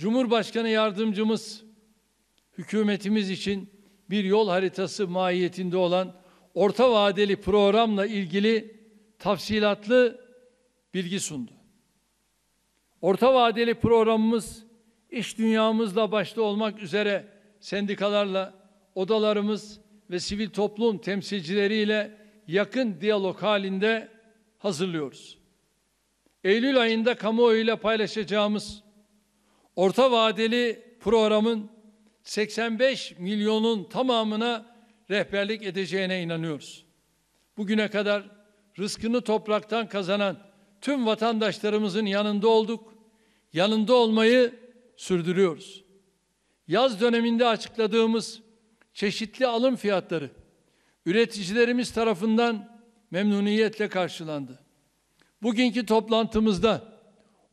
Cumhurbaşkanı yardımcımız, hükümetimiz için bir yol haritası mahiyetinde olan orta vadeli programla ilgili tafsilatlı bilgi sundu. Orta vadeli programımız, iş dünyamızla başta olmak üzere sendikalarla, odalarımız ve sivil toplum temsilcileriyle yakın diyalog halinde hazırlıyoruz. Eylül ayında kamuoyuyla paylaşacağımız orta vadeli programın 85 milyonun tamamına rehberlik edeceğine inanıyoruz. Bugüne kadar rızkını topraktan kazanan tüm vatandaşlarımızın yanında olduk, yanında olmayı sürdürüyoruz. Yaz döneminde açıkladığımız çeşitli alım fiyatları üreticilerimiz tarafından memnuniyetle karşılandı. Bugünkü toplantımızda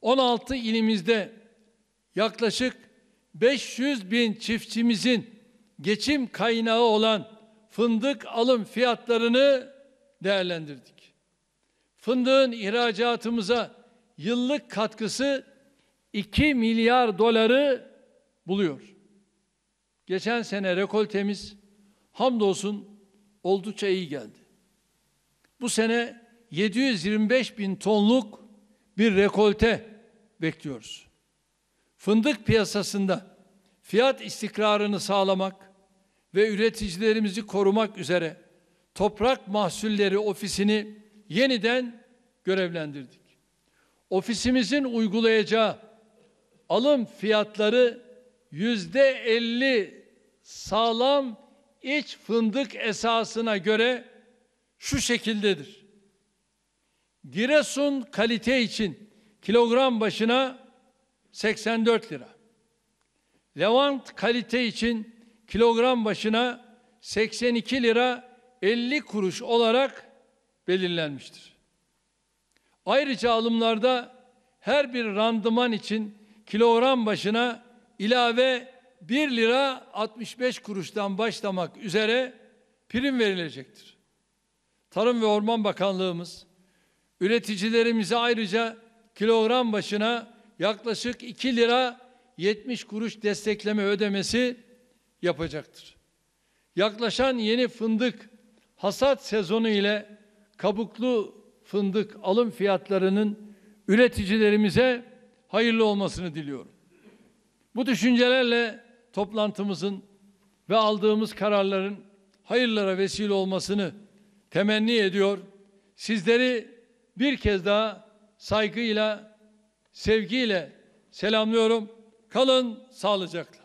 16 ilimizde yaklaşık 500.000 çiftçimizin geçim kaynağı olan fındık alım fiyatlarını değerlendirdik. Fındığın ihracatımıza yıllık katkısı 2 milyar doları buluyor. Geçen sene rekoltemiz hamdolsun oldukça iyi geldi. Bu sene 725.000 tonluk bir rekolte bekliyoruz. Fındık piyasasında fiyat istikrarını sağlamak ve üreticilerimizi korumak üzere Toprak Mahsulleri Ofisi'ni yeniden görevlendirdik. Ofisimizin uygulayacağı alım fiyatları %50 sağlam iç fındık esasına göre şu şekildedir. Giresun kalite için kilogram başına 84 lira. Levant kalite için kilogram başına 82 lira 50 kuruş olarak belirlenmiştir. Ayrıca alımlarda her bir randıman için kilogram başına ilave 1 lira 65 kuruştan başlamak üzere prim verilecektir. Tarım ve Orman Bakanlığımız üreticilerimize ayrıca kilogram başına yaklaşık 2 lira 70 kuruş destekleme ödemesi yapacaktır. Yaklaşan yeni fındık hasat sezonu ile kabuklu fındık alım fiyatlarının üreticilerimize hayırlı olmasını diliyorum. Bu düşüncelerle toplantımızın ve aldığımız kararların hayırlara vesile olmasını temenni ediyor. Sizleri bir kez daha saygıyla, sevgiyle selamlıyorum. Kalın sağlıcakla.